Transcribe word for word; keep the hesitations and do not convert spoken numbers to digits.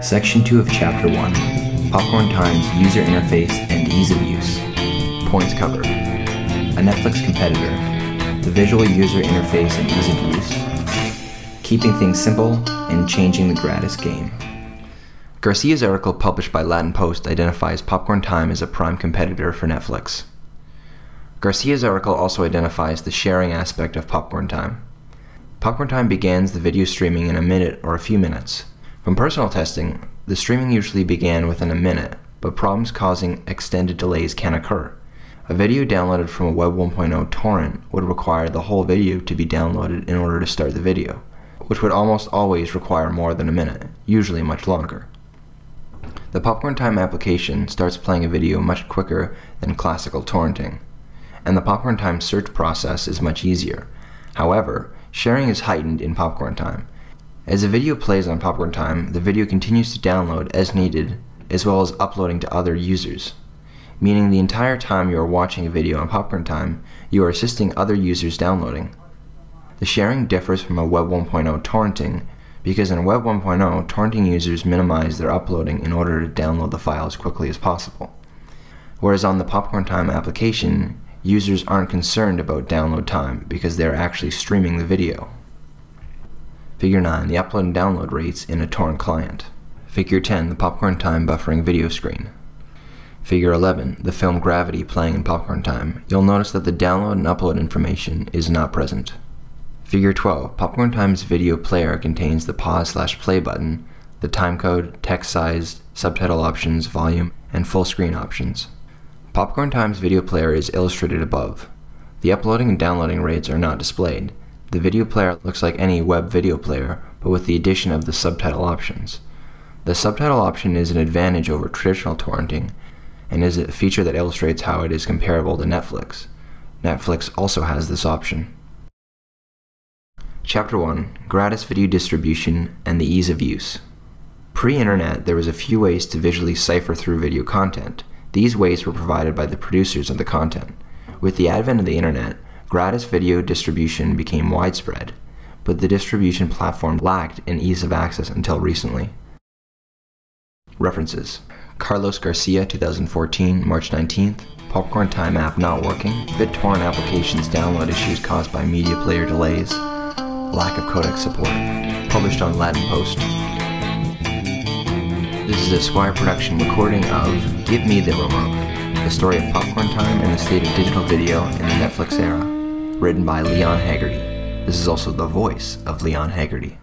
Section two of Chapter one, Popcorn Time's User Interface and Ease of Use. Points covered. A Netflix competitor, the visual user interface and ease of use, keeping things simple, and changing the gratis game. Garcia's article published by Latin Post identifies Popcorn Time as a prime competitor for Netflix. Garcia's article also identifies the sharing aspect of Popcorn Time. Popcorn Time begins the video streaming in a minute or a few minutes. From personal testing, the streaming usually began within a minute, but problems causing extended delays can occur. A video downloaded from a Web one point oh torrent would require the whole video to be downloaded in order to start the video, which would almost always require more than a minute, usually much longer. The Popcorn Time application starts playing a video much quicker than classical torrenting, and the Popcorn Time search process is much easier. However, sharing is heightened in Popcorn Time. As a video plays on Popcorn Time, the video continues to download as needed, as well as uploading to other users. Meaning the entire time you are watching a video on Popcorn Time, you are assisting other users downloading. The sharing differs from a Web one point oh torrenting, because in Web one point oh, torrenting users minimize their uploading in order to download the file as quickly as possible. Whereas on the Popcorn Time application, users aren't concerned about download time because they're actually streaming the video. Figure nine, the upload and download rates in a torrent client. Figure ten, the Popcorn Time buffering video screen. Figure eleven, the film Gravity playing in Popcorn Time. You'll notice that the download and upload information is not present. Figure twelve, Popcorn Time's video player contains the pause slash play button, the timecode, text size, subtitle options, volume, and full screen options. Popcorn Time's video player is illustrated above. The uploading and downloading rates are not displayed. The video player looks like any web video player, but with the addition of the subtitle options. The subtitle option is an advantage over traditional torrenting, and is a feature that illustrates how it is comparable to Netflix. Netflix also has this option. Chapter one, Gratis Video Distribution and the Ease of Use. Pre-internet, there was a few ways to visually cipher through video content. These ways were provided by the producers of the content. With the advent of the internet, gratis video distribution became widespread, but the distribution platform lacked in ease of access until recently. References: Carlos Garcia, two thousand fourteen, March nineteenth, Popcorn Time app not working, BitTorrent applications download issues caused by media player delays, lack of codec support. Published on Latin Post. This is a Squire production recording of Give Me the Remote, the story of Popcorn Time and the state of digital video in the Netflix era, written by Leon Haggerty. This is also the voice of Leon Haggerty.